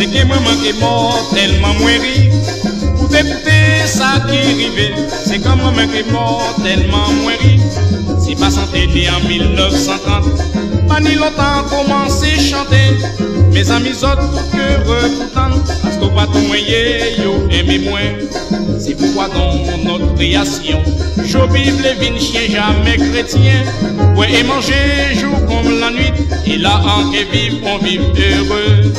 C'est que maman qui est mort tellement mouri. Pour t'écouter ça qui arrivait, c'est comme maman qui est mort tellement mouri. Si pas santé dit en 1930, pas ni longtemps commencé à chanter. Mes amis autres tout heureux pourtant, parce que pas tout moyen yo aimé moins. C'est pourquoi dans notre création, Job les vignes chiens jamais chrétiens. Ouais et manger jour comme la nuit, et là en que vivre on vit heureux.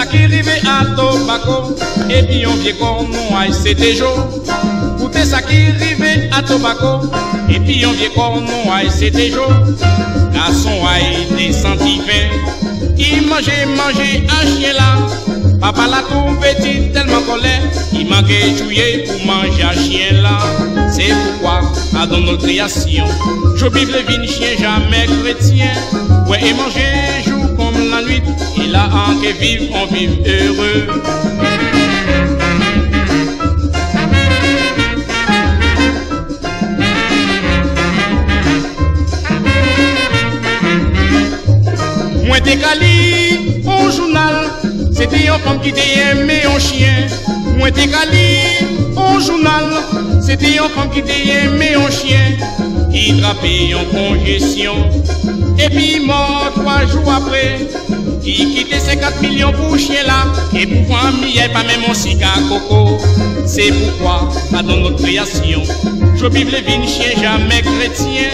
Ça qui arrivait à Tobago, et puis on vient comme nous aille c'était jour. Écoutez ça qui arrivait à Tobago, et puis on vient comme nous aille c'était jour. Garçon aille des sentivins, qui mangeait un chien là. Papa l'a trouvé petit tellement colère, il manquait jouer pour manger un chien là. C'est pourquoi, dans notre création, Job les vignes chien jamais chrétien. Ouais et manger jour comme la nuit, et là en que vivre, on vit heureux. Moi décalé au journal, c'était une femme qui t'aimait un chien. Moi décalé au journal, c'était une femme qui t'aimait un chien. Qui drapait en congestion, et puis mort 3 jours après. Qui quittait ses 4 millions pour chien là, et pour famille, elle pas même un cigare coco. C'est pourquoi, pas dans notre création, Job les vignes chien jamais chrétien.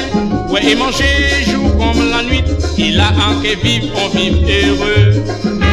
Ouais, et manger jour comme la nuit, il a un que vivre, on vit heureux.